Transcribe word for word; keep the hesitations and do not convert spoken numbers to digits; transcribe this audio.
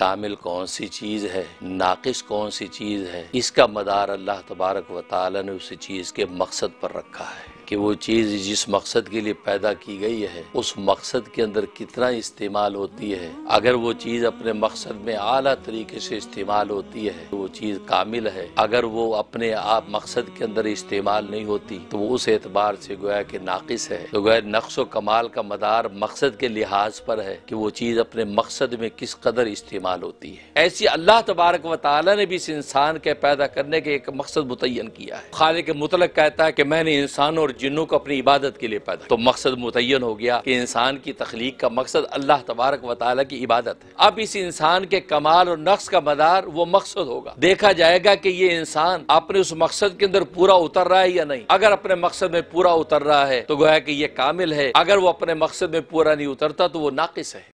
कामिल कौन सी चीज़ है, नाकिस कौन सी चीज़ है, इसका मदार अल्लाह तबारक व तआला ने उस चीज़ के मकसद पर रखा है कि वो चीज़ जिस मकसद के लिए पैदा की गई है उस मकसद के अंदर कितना इस्तेमाल होती है। अगर वो चीज़ अपने मकसद में आला तरीके से इस्तेमाल होती है तो वो चीज़ कामिल है, अगर वो अपने आप मकसद के अंदर इस्तेमाल नहीं होती तो वो उस एतबार से गोया कि नाकिस है। तो गोया नक्स व कमाल का मदार मकसद के लिहाज पर है कि वो चीज़ अपने मकसद में किस कदर इस्तेमाल होती है। ऐसी अल्लाह तबारक व तआला ने भी इस इंसान के पैदा करने के एक मकसद मुतय्यन किया है। खालिक मुतलक कहता है कि मैंने इंसान और जिन्नों को अपनी इबादत के लिए पैदा, तो मकसद मुतय्यन हो गया कि इंसान की तख्लीक का मकसद अल्लाह तबारक व तआला की इबादत है। अब इस इंसान के कमाल और नक्स का मदार वो मकसद होगा। देखा जाएगा कि ये इंसान अपने उस मकसद के अंदर पूरा उतर रहा है या नहीं। अगर अपने मकसद में पूरा उतर रहा है तो गोया कि ये कामिल है, अगर वो अपने मकसद में पूरा नहीं उतरता तो वो नाकिस है।